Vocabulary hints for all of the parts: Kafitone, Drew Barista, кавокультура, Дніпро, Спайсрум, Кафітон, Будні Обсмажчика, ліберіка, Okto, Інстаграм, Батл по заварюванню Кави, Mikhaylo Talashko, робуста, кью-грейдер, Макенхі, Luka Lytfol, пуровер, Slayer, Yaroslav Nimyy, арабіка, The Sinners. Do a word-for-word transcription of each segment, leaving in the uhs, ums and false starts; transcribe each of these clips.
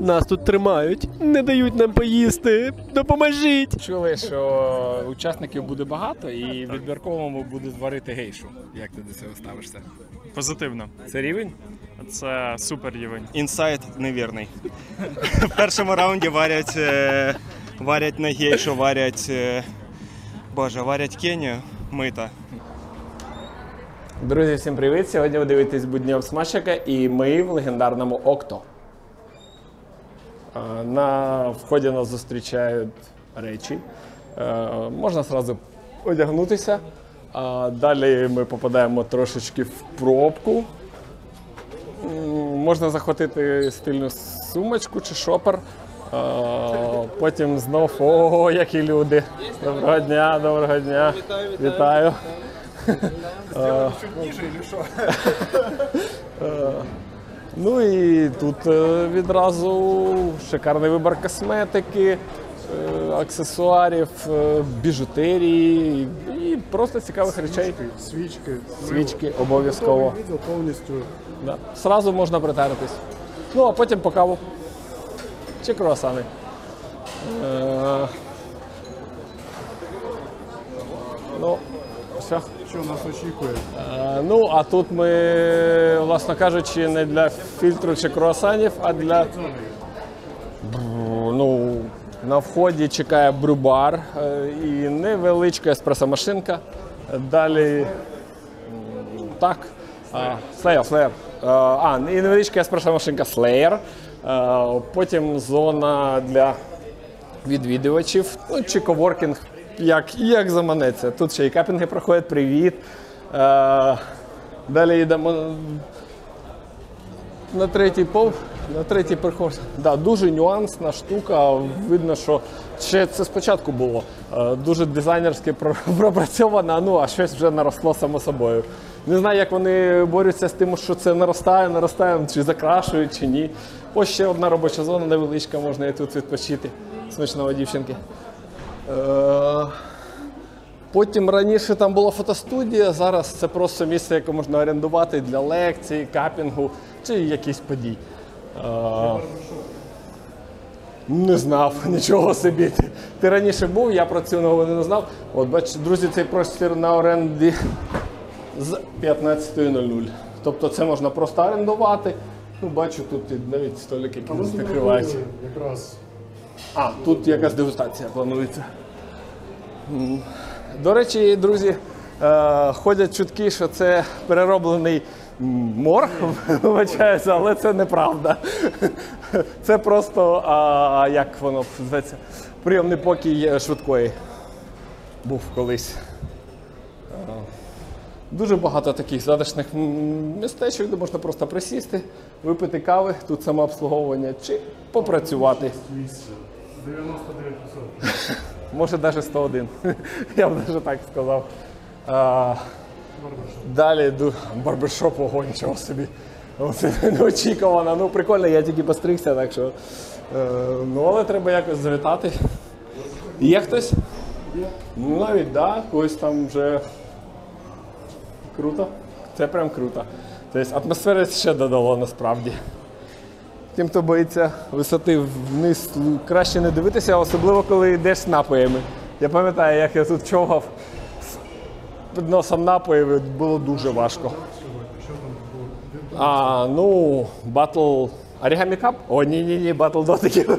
Нас тут тримають, не дають нам поїсти. Допоможіть! Чули, що учасників буде багато і відбірковому буде зварити гейшу. Як ти до цього ставишся? Позитивно. Це рівень? Це супер рівень. Інсайт невірний. В першому раунді варять, варять не гейшу, варять, боже, варять кеню, мита. Друзі, всім привіт! Сьогодні ви дивитесь «Будні Обсмажчика» і ми в легендарному Окто. На вході нас зустрічають речі. Можна одразу одягнутися. Далі ми попадаємо трошечки в пробку. Можна захватити стильну сумочку чи шопер. Потім знов, о, які люди. Доброго дня, доброго дня. Вітаю. Сделали чуть ниже или що? Ну і тут відразу шикарний вибір косметики, аксесуарів, біжутерії і просто цікавих речей. Свічки. Свічки обов'язково. Сразу можна притаритись. Ну а потім по каву. Чи круасани. Ну. Що нас очікує? А, ну, а тут ми, власно кажучи, не для фільтру чи круасанів, а для... Ну, на вході чекає брюбар і невеличка еспресо-машинка. Далі... Так. Slayer, Slayer. А, і невеличка еспресо-машинка Slayer. А, потім зона для відвідувачів, ну, чи коворкінг. Як, як заманеться. Тут ще і капінги проходять. Привіт. А, далі йдемо на третій пол, на третій приход. Да, дуже нюансна штука. Видно, що ще це спочатку було. А, дуже дизайнерськи пропрацьовано, ну а щось вже наросло само собою. Не знаю, як вони борються з тим, що це наростає, наростає, чи закрашують, чи ні. Ось ще одна робоча зона невеличка, можна і тут відпочити. Смачного, дівчинки. Потім раніше там була фотостудія, зараз це просто місце, яке можна орендувати для лекцій, капінгу чи якісь подій. Не знав, нічого собі. Ти раніше був, я про цю новину не знав. От бачите, друзі, цей простір на оренді з п'ятнадцятої нуль нуль. Тобто це можна просто орендувати. Ну, бачу, тут навіть столики якісь накривають. А, тут якась дегустація планується. До речі, друзі, ходять чутки, що це перероблений морг, вибачаюся, але це неправда. Це просто, а, як воно зветься, прийомний покій швидкої. Був колись. Дуже багато таких затишних містечок, де можна просто присісти, випити кави, тут самообслуговування, чи попрацювати. дев'яносто дев'ять відсотків. Може, навіть сто один. Я б навіть так сказав. А, далі йду. Барбершоп, ого, нічого собі. Це неочікувано. Ну, прикольно, я тільки постригся, так що... Ну, але треба якось завітати. Є хтось? Є. Ну, навіть, так. Когось там вже... Круто. Це прям круто. Тобто атмосфера ще додала, насправді. Тим, хто боїться висоти вниз, краще не дивитися, особливо, коли йдеш з напоями. Я пам'ятаю, як я тут човгав під носом напоїв, було дуже важко. А, ну, батл... Орігамі кап? О, ні-ні-ні, батл дотиків.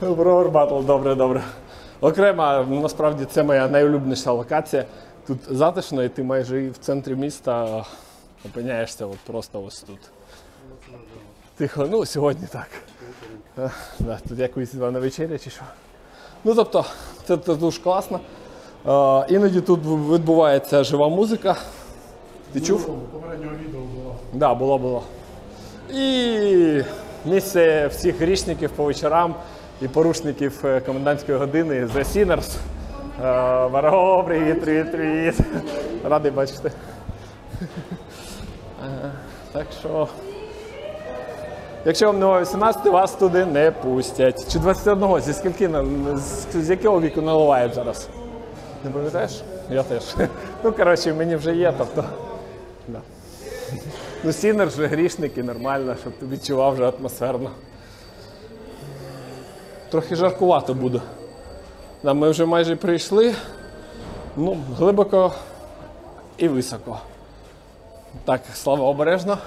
Пуровер батл, добре-добре. Окремо, насправді, це моя найулюбленіша локація. Тут затишно, і ти майже в центрі міста опиняєшся от просто ось тут. Тихо, ну сьогодні так. Да, тут якусь на вечеря чи що. Ну тобто, це, це дуже класно. Е, іноді тут відбувається жива музика. Ти чув? Попереднього відео було. Так, да, було, було. І місце всіх грішників по вечорам і порушників комендантської години The Sinners. Варого, привіт, привіт, привіт. Радий бачити. Так що, якщо вам немає вісімнадцяти, вас туди не пустять. Чи двадцять одного, зі скільки, з якого віку наливають зараз? Не пам'ятаєш? Я теж. Ну, коротше, мені вже є, тобто. Ну, Сінер же грішники, нормально, щоб ти відчував вже атмосферно. Трохи жаркувато буде. Да, ми вже майже прийшли. Ну, глибоко і високо. Так, Слава, обережно.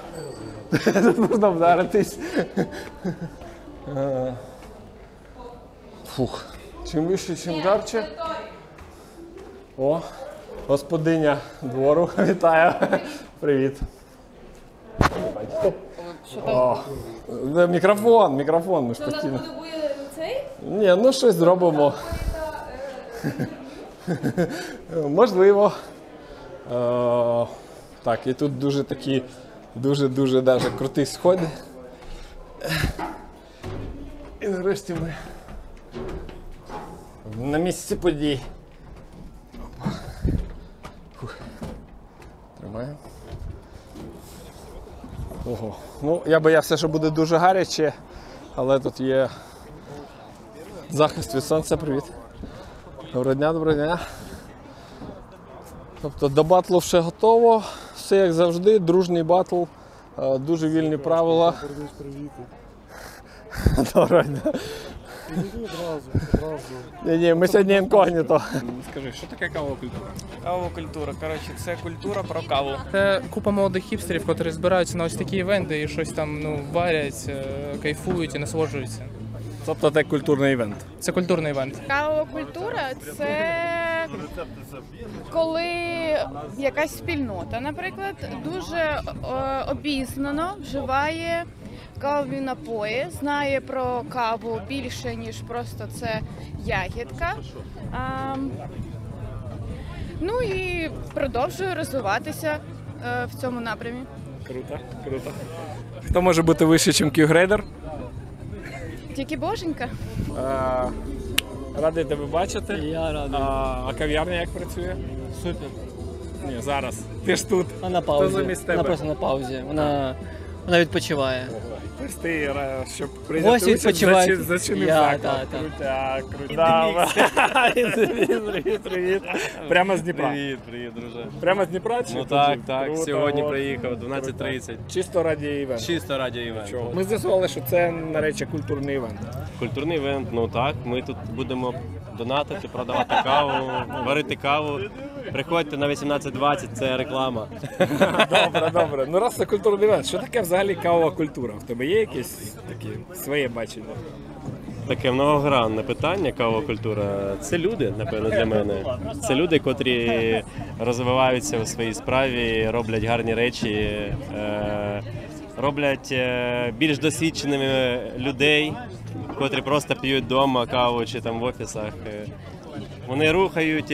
Тут можна вдаритись. Фух. Чим вище, чим жарче. О, господиня двору вітаю. Привіт. О, мікрофон, мікрофон. Ми ж постійно. Ні, ну щось зробимо. Можливо. О, так, і тут дуже такі, дуже-дуже даже круті сходи. І нарешті ми на місці подій. Тримаємо. Ого. Ну, я боявся, що буде дуже гаряче, але тут є захист від сонця. Привіт. Доброго дня, доброго дня. Тобто до батлу все готово, все як завжди, дружній батл, дуже вільні правила. Доброго дня. Ні-ні, ми сьогодні інкогніто. Скажи, що таке кавокультура? Кавокультура, коротше, це культура про каву. Це купа молодих хіпстерів, які збираються на ось такі івенти і щось там, ну, варять, кайфують і насолоджуються. Тобто це культурний івент? Це культурний івент. Кавокультура – це коли якась спільнота, наприклад, дуже обізнано вживає кавові напої, знає про каву більше, ніж просто це ягідка. А, ну і продовжує розвиватися а, в цьому напрямі. Круто, круто. Хто може бути вище, ніж кью-грейдер? Тільки боженька. А, радий тебе бачити. Я радий. А, а кав'ярня як працює? Супер. Ні, зараз. Ти ж тут. А на паузі. Хто замість тебе? Вона просто на паузі. Вона... Вона відпочиває. Ти, щоб прийняти участь, зачинив заклад. Крутя, крутя. Привіт, привіт. Прямо з Дніпра. Привіт, привіт, друже. Прямо з Дніпра? Ну так, так. Сьогодні приїхав, дванадцять тридцять. Чисто раді івент. Чисто раді івент. Ми з'ясували, що це, на речі, культурний івент. Культурний івент, ну так. Ми тут будемо донатити, продавати каву, варити каву. Приходьте на вісімнадцять двадцять, це реклама. Добре, добре. Ну раз це культурний івент, що таке взагалі кавова культура? В тебе є якісь такі своє бачення? Таке многогранне питання, кавова культура. Це люди, напевно, для мене. Це люди, котрі розвиваються у своїй справі, роблять гарні речі, роблять більш досвідченими людей, котрі просто п'ють вдома каву чи там в офісах. Вони рухають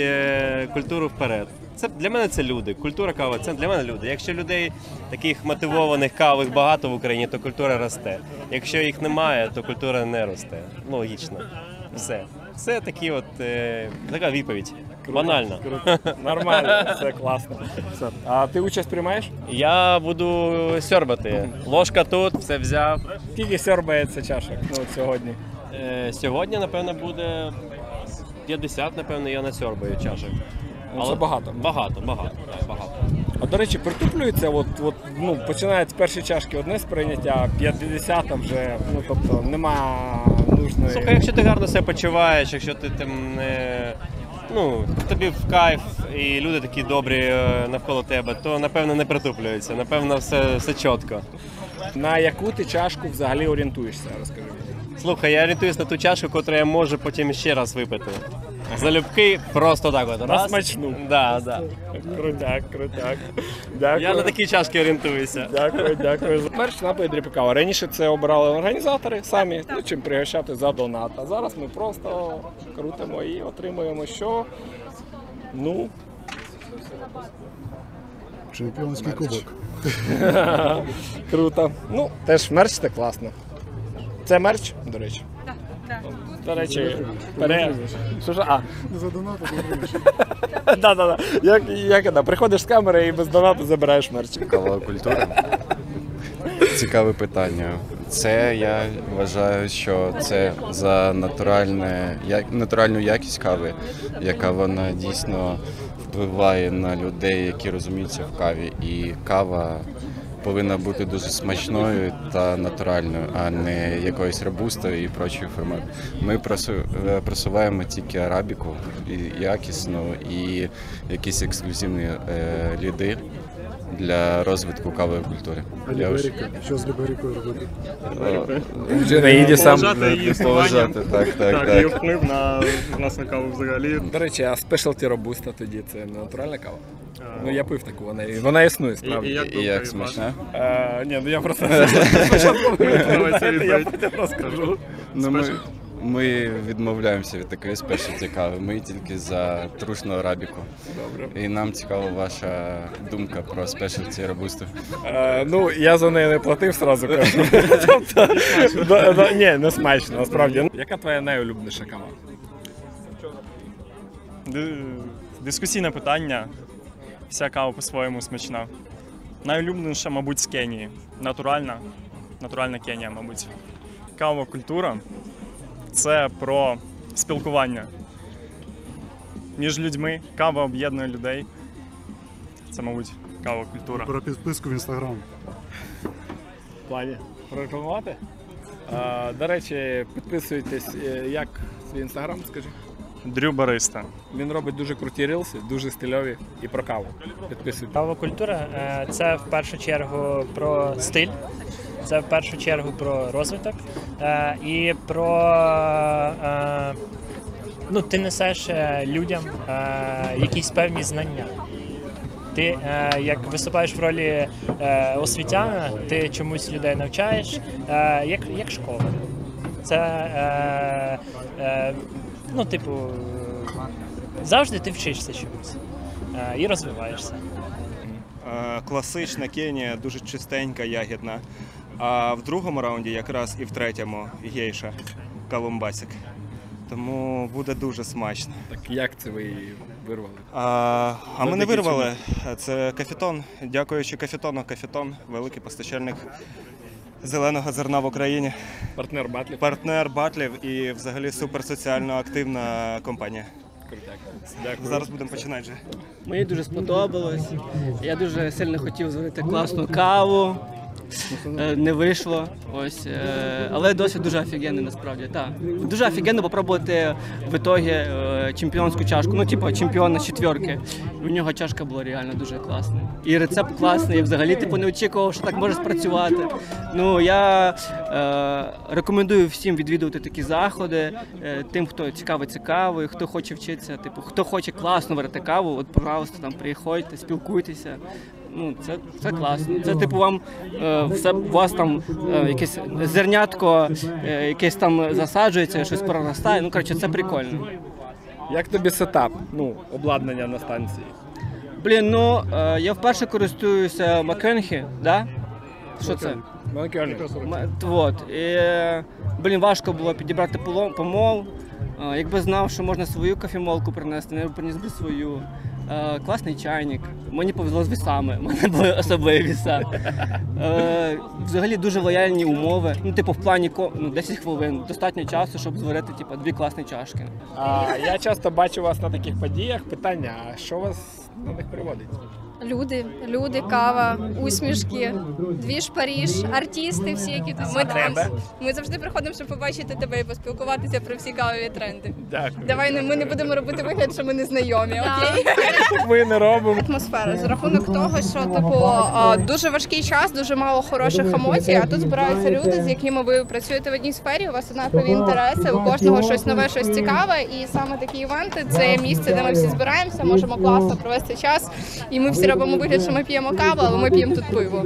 культуру вперед. Це, для мене це люди. Культура кави – це для мене люди. Якщо людей таких мотивованих кавових багато в Україні, то культура росте. Якщо їх немає, то культура не росте. Логічно. Все. Все такі от, е, така відповідь. Банально. Нормально, все класно. Все. А ти участь приймаєш? Я буду сьорбати. Ложка тут, все взяв. Скільки сьорбається чашок, ну, сьогодні? Е, сьогодні, напевно, буде... п'ятдесят, напевно, я насьорбаю чашок. Ну, але це багато. Багато, багато, так, багато. А, до речі, притуплюється, от, от, ну, починають з першої чашки одне сприйняття, а п'ятдесят вже, ну, тобто, нема нужної... Слухай, якщо ти гарно себе почуваєш, якщо ти там не... Ну, тобі в кайф і люди такі добрі навколо тебе, то, напевно, не притуплюється, напевно, все, все чітко. На яку ти чашку взагалі орієнтуєшся, розкажи. Слухай, я орієнтуюсь на ту чашку, яку я можу потім ще раз випити. Залюбки просто так от. На смачну. Да, да. Крутяк, крутяк. Дякую. Я на такі чашки орієнтуюся. Дякую, дякую. Мерч напої дріб кава. Раніше це обирали організатори самі, ну, чим пригощати за донат. А зараз ми просто крутимо і отримуємо що? Ну... Чемпіонський кубок. Круто. Ну, теж мерч це класно. Це мерч, до речі? Так, так. До речі, пере... Що ж, а? За донату забираєш. Так, так, так. Приходиш з камери і без донату забираєш мерч. Кавова культура? Цікаве питання. Це, я вважаю, що це за натуральну якість кави, яка вона дійсно впливає на людей, які розуміються в каві. І кава повинна бути дуже смачною та натуральною, а не якоюсь робустою і прочою фемою. Ми просуваємо тільки арабіку, якісну і якісь ексклюзивні ліди для розвитку кавової культури. А ліберіка? Що з ліберікою робити? Вже на їді сам поважати. Так, так, так. І вплив на нас на каву взагалі. До речі, а спешалті робуста тоді – це натуральна кава? Ну, я пив таку, вона існує, справді. І як смачна? Ні, ну я просто спочатку розкажу. Ми відмовляємося від такої спешалті кави, ми тільки за трушну арабіку. Добре. І нам цікава ваша думка про спешалті робусту. Е, ну, я за неї не платив, одразу кажу. Ні, не смачно, насправді. Яка твоя найулюбніша кава? Дискусійне питання. Вся кава по-своєму смачна. Найулюбленіша, мабуть, з Кенії. Натуральна. Натуральна Кенія, мабуть. Кавова культура. Це про спілкування між людьми, кава об'єднує людей. Це, мабуть, кава культура. Про підписку в Інстаграм. В плані? Прорекламувати? А, до речі, підписуйтесь, як свій Інстаграм, скажи? Drew Barista. Він робить дуже круті рілси, дуже стильові і про каву. Підписуйтесь. Кавова культура – це, в першу чергу, про стиль. Це в першу чергу про розвиток е, і про е, ну, ти несеш людям е, якісь певні знання. Ти е, як виступаєш в ролі е, освітяна, ти чомусь людей навчаєш, е, як, як школа. Це е, е, ну, типу, завжди ти вчишся чомусь е, і розвиваєшся. Класична Кенія, дуже чистенька, ягідна. А в другому раунді якраз і в третьому гейша колумбасик. Тому буде дуже смачно. Так як це ви її вирвали? А, а ми не вирвали. Це Кафітон. Дякуючи Кафітону. Кафітон – великий постачальник зеленого зерна в Україні. Партнер батлів. Партнер батлів і взагалі суперсоціально активна компанія. Дякую. Зараз будемо починати вже. Мені дуже сподобалось. Я дуже сильно хотів зварити класну каву. Не вийшло, ось, але досвід дуже офігенний насправді, так. Дуже офігенно попробувати в ітогі чемпіонську чашку, ну типу чемпіона четвірки. У нього чашка була реально дуже класна. І рецепт класний, я взагалі типу не очікував, що так може спрацювати. Ну, я е, рекомендую всім відвідувати такі заходи, е, тим, хто цікавиться кавою, хто хоче вчитися, типу, хто хоче класно варити каву, от, пожалуйста, там приходьте, спілкуйтеся. Ну, це, це класно. Це, типу, вам, е, все, у вас там е, якесь зернятко, е, якесь там засаджується, щось проростає. Ну, коротше, це прикольно. Як тобі сетап, ну, обладнання на станції? Блін, ну, е, я вперше користуюся Макенхі, да? Що це? Макенхі. Вот. І, блін, важко було підібрати помол. Е, якби знав, що можна свою кофемолку принести, я б приніс би свою. Uh, класний чайник. Мені повезло з вісами. У мене були особливі віса. Uh, взагалі дуже лояльні умови. Ну, типу, в плані ну, десять хвилин. Достатньо часу, щоб зварити типу, дві класні чашки. Uh, я часто бачу вас на таких подіях. Питання, а що вас на них приводить? Люди, люди, кава, усмішки, двіж Паріж, артисти всі, які тут сидять. Ми завжди приходимо, щоб побачити тебе і поспілкуватися про всі кавові тренди. Дякую. Давай ми не будемо робити вигляд, що ми не знайомі, окей? Ми не робимо. Атмосфера за рахунок того, що типу дуже важкий час, дуже мало хороших емоцій, а тут збираються люди, з якими ви працюєте в одній сфері, у вас однакові інтереси, у кожного щось нове, щось цікаве, і саме такі івенти – це місце, де ми всі збираємося, можемо класно провести час, і ми всі робимо вигляд, що ми п'ємо каву, але ми п'ємо тут пиво.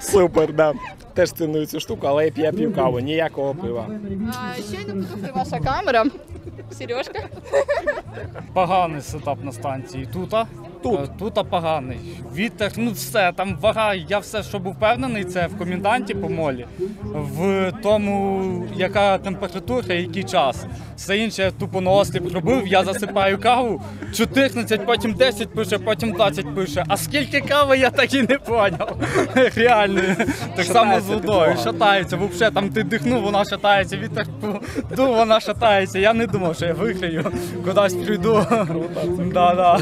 Супер, да. Теж ціную цю штуку, але я п'ю каву, ніякого пива. Щойно потухне ваша камера. Сережка. Поганий сетап на станції. Тута. Тут. Тута поганий. Вітер, ну все, там вага, я все, що був впевнений, це в коменданті по молі, в тому, яка температура, який час. Все інше я тупо на осліп робив, я засипаю каву, чотирнадцять, потім десять пише, потім двадцять пише. А скільки кави, я так і не поняв. Реально. Так само з водою. Шатається, взагалі, там ти дихнув, вона шатається, вітер дув, вона шатається. Я не думав, що я виграю, кудись прийду. Да-да.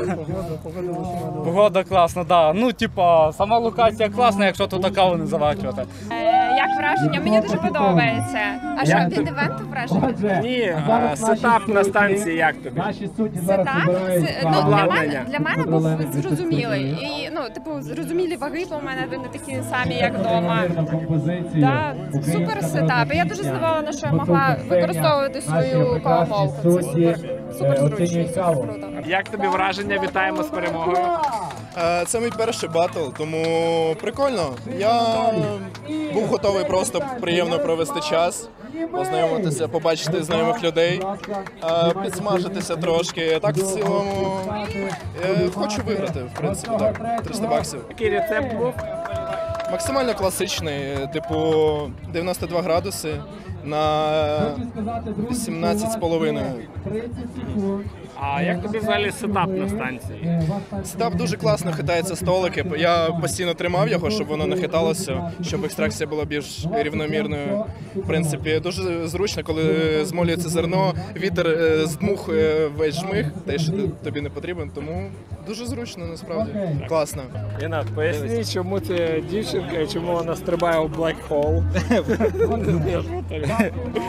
Погода класна, да. Ну, типа, сама локація класна, якщо тут каву не заварювати. Як враження? Мені дуже подобається. А що, від івенту враження? Ні, сетап на станції як тобі? Сетап? Ну, для мене, для мене був зрозумілий. І, ну, типу, зрозумілі ваги, бо в мене вони такі самі, як вдома. Да, супер сетап. І я дуже здивована, що я могла використовувати свою кавомолку. Це супер, супер зручно, супер круто. Як тобі враження? Вітаємо з перемогою. Це мій перший батл, тому прикольно. Я був готовий просто приємно провести час, познайомитися, побачити знайомих людей, підсмажитися трошки. Так в цілому хочу виграти, в принципі, так, триста баксів. Який рецепт був? Максимально класичний, типу дев'яносто два градуси на вісімнадцять з половиною. А як тобі взагалі сетап на станції? Сетап дуже класно, хитаються столики. Я постійно тримав його, щоб воно не хиталося, щоб екстракція була більш рівномірною. В принципі, дуже зручно, коли змолюється зерно, вітер здмухує весь жмих, те, що тобі не потрібен, тому дуже зручно, насправді. Класно. Інат, поясни, чому ти дівчинка і чому вона стрибає у блек-хол?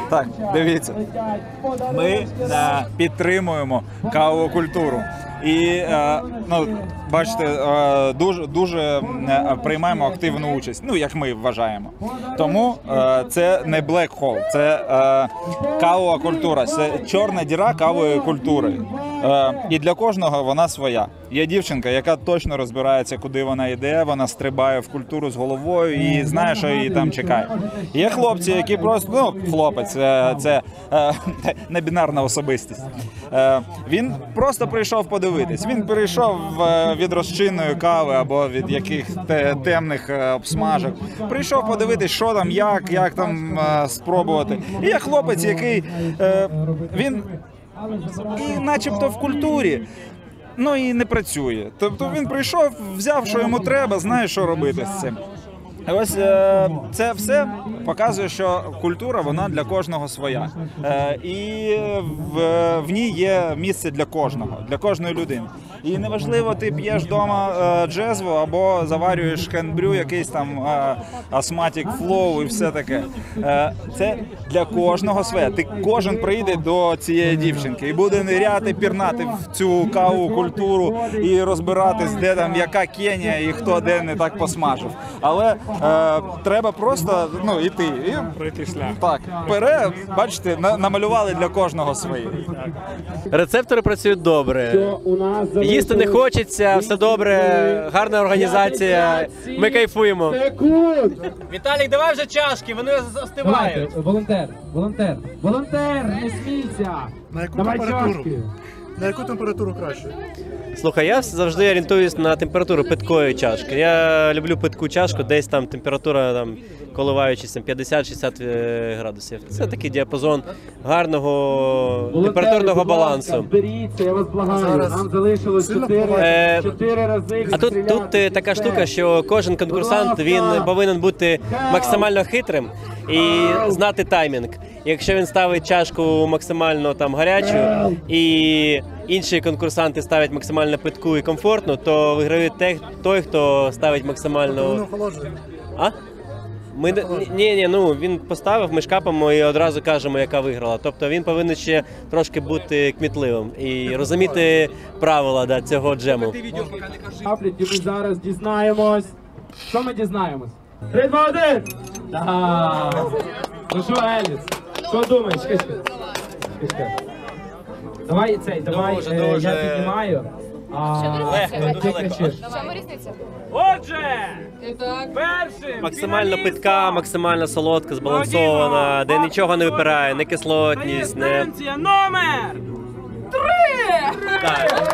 Так, дивіться, ми підтримуємо кавову культуру. І, ну, бачите, дуже, дуже приймаємо активну участь, ну, як ми вважаємо. Тому це не блек-хол, це кавова культура, це чорна діра кавової культури. І для кожного вона своя. Є дівчинка, яка точно розбирається, куди вона йде, вона стрибає в культуру з головою і знає, що її там чекає. Є хлопці, які просто, ну, хлопець, це небінарна особистість. Він просто прийшов подивитися. Він перейшов від розчинної кави або від якихось темних обсмажок. Прийшов подивитись, що там, як, як там спробувати. І є хлопець, який, він і начебто в культурі, ну і не працює. Тобто він прийшов, взяв, що йому треба, знає, що робити з цим. Ось це все показує, що культура, вона для кожного своя. І в, в ній є місце для кожного, для кожної людини. І неважливо, ти п'єш вдома джезву або заварюєш хендбрю, якийсь там астматик флоу і все таке. Це для кожного своє. Ти кожен прийде до цієї дівчинки і буде ниряти, пірнати в цю каву культуру і розбиратись, де там яка Кенія і хто де не так посмажив. Але треба просто, ну, йти і пройти шлях. Так, пере, бачите, намалювали для кожного свої. Рецептори працюють добре. Їсти не хочеться, все добре, гарна організація, ми кайфуємо. Віталік, давай вже чашки, вони остивають. Волонтер, волонтер, волонтер, не смійся. На яку температуру? На яку температуру краще? Слухай, я завжди орієнтуюсь на температуру питкої чашки. Я люблю питку чашку, десь там температура там, коливаючись п'ятдесят-шістдесят градусів. Це такий діапазон гарного температурного балансу. А тут, тут така штука, що кожен конкурсант він повинен бути максимально хитрим і знати таймінг. Якщо він ставить чашку максимально там гарячу і інші конкурсанти ставлять максимально питку і комфортну, то виграє той, хто ставить максимально... А? Ми... Ні, ні, ну, він поставив, ми шкапимо і одразу кажемо, яка виграла. Тобто він повинен ще трошки бути кмітливим і розуміти правила, да, цього джему. І ми зараз дізнаємось. Що ми дізнаємось? три, два, один! Ну що, Еліс, що думаєш? Давай цей, давай, дуже, е, дуже... я піднімаю. Що різниця? Отже, перший! Максимально питка, максимально солодка, збалансована, де нічого не випирає, не кислотність, не... Станція номер три! Так.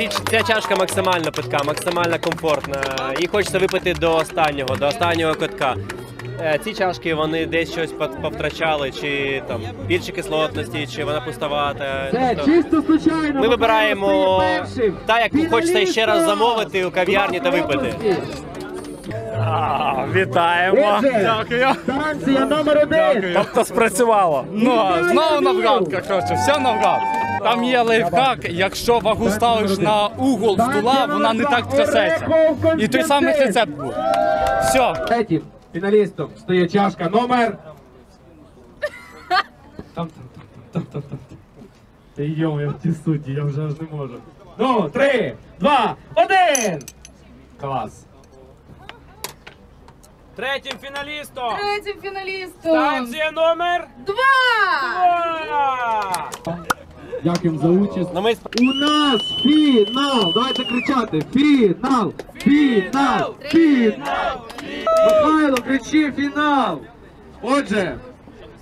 І ця чашка максимально питка, максимально комфортна. Її хочеться випити до останнього, до останнього котка. Ці чашки, вони десь щось повтрачали, чи там більше кислотності, чи вона пустовата. Це чисто случайно. Ми вибираємо та, яку хочеться ще раз замовити у кав'ярні та випити. А, вітаємо! Дякую! Станція номер один! Тобто спрацювало. Ну, знову навгад, коротше, все навгад. там є лайфхак, якщо вагу ставиш на угол стула, вона не так трясеться. І той самий рецепт був. Все. Третім фіналістом стає чашка номер... Там, там, там, там, там, там. Йо, я в ті суті, я вже аж не можу. Ну, три, два, один! Клас. Третім фіналістом! Третім фіналістом! Станція номер... Два! Два! Дякуємо за участь. У нас фінал! Давайте кричати! Фінал! Фінал! Фінал! Михайло, кричи фінал! Отже,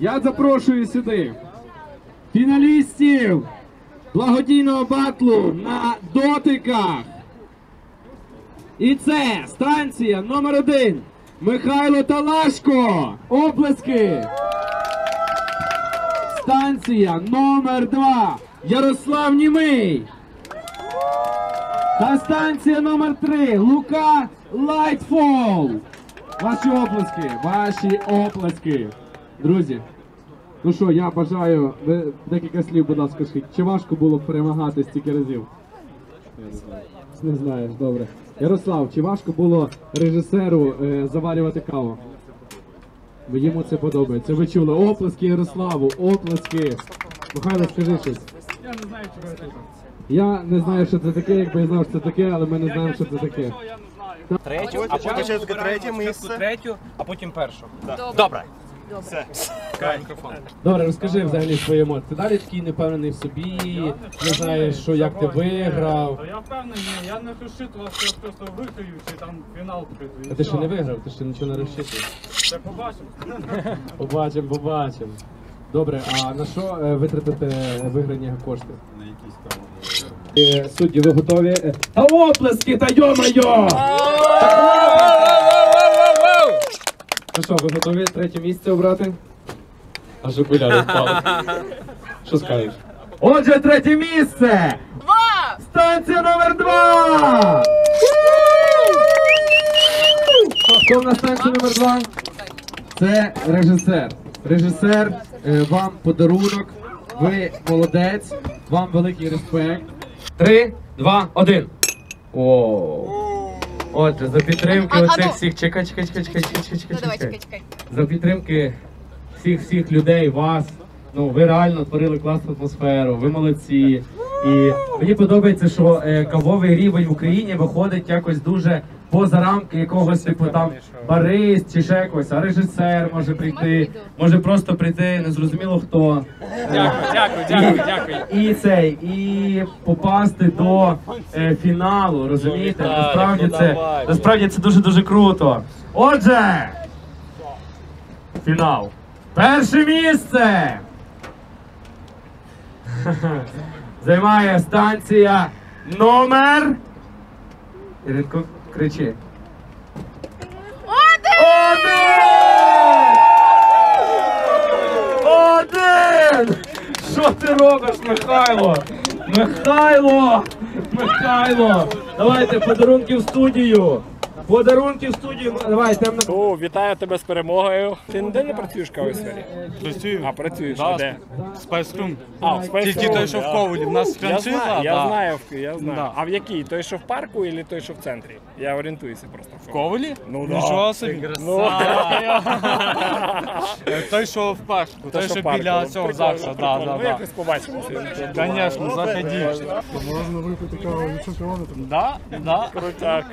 я запрошую сюди фіналістів благодійного батлу на дотиках. І це станція номер один. Mikhaylo Talashko, оплески. Станція номер два, Yaroslav Nimyy. Та станція номер три, Luka Lytfol. Ваші оплески, ваші оплески. Друзі, ну що, я бажаю, ви декілька слів, будь ласка, скажіть, чи важко було перемагати стільки разів? Не знаєш, добре. Ярослав, чи важко було режисеру е, заварювати каву? Бо йому це подобається. Ви чули оплески Ярославу, оплески. Михайло, скажи щось. Я не знаю, що це таке. Я не знаю, що це таке, якби я знав, що це таке, але ми не знаємо, що це таке. Третю, а потім ще третє місце. Третю, а потім першу. Добре. Добре. Добре, розкажи взагалі свої емоції. Ти далі такий непевнений в собі, не знаєш, що, як ти виграв. Я впевнений, я не розчитував, що я просто виграю, чи там фінал прийду. А ти ще не виграв, ти ще нічого не розчитував. Це побачимо. Побачимо, побачимо. Добре, а на що витратите виграні кошти? На якісь кавові. Судді, ви готові? А оплески, та йо-майо! Ну що, ви готові третє місце обрати? Аж окуляри впали. Що скажеш? Отже, третє місце! Два! Станція номер два! Хто в нас станція номер два? Це режисер. Режисер, вам подарунок. Ви молодець. Вам великий респект. Три, два, один. Ооо. Отже, за підтримки оцих всіх, чекай, чекай, чекай, чекай, чекай, чекай, чекай, за підтримки всіх-всіх людей, вас, ну, ви реально творили класну атмосферу, ви молодці. І мені подобається, що кавовий рівень в Україні виходить якось дуже поза рамки якогось, типу, там, барист чи ще якось, а режисер може прийти, може просто прийти, незрозуміло хто. Дякую, дякую, дякую, дякую. І цей, і попасти до фіналу, розумієте? Насправді це, насправді це дуже-дуже круто. Отже, фінал. Перше місце займає станція номер... Іринко, кричи. Один! Один! Що ти робиш, Михайло? Михайло! Михайло! Давайте подарунки в студію! Подарунки в студію! Давайте. О, вітаю тебе з перемогою! Ти ніде не працюєш в кавовій сфері? Працюю. А, працюєш, а де? Спайсрум. А, в Спайсрум. Тільки той, що в Ковалі. В нас франшиза. Я знаю, я знаю. А в якій? Той, що в парку, або той, що в центрі? Я орієнтуюся просто. В Ковалі? Ну, да. Нічого собі. Той, що в парку. Той, що біля цього завжди. Ви якось побачимо. Звісно, заходіть. Можна випити каву від чемпіона? Так, так. Крутяк.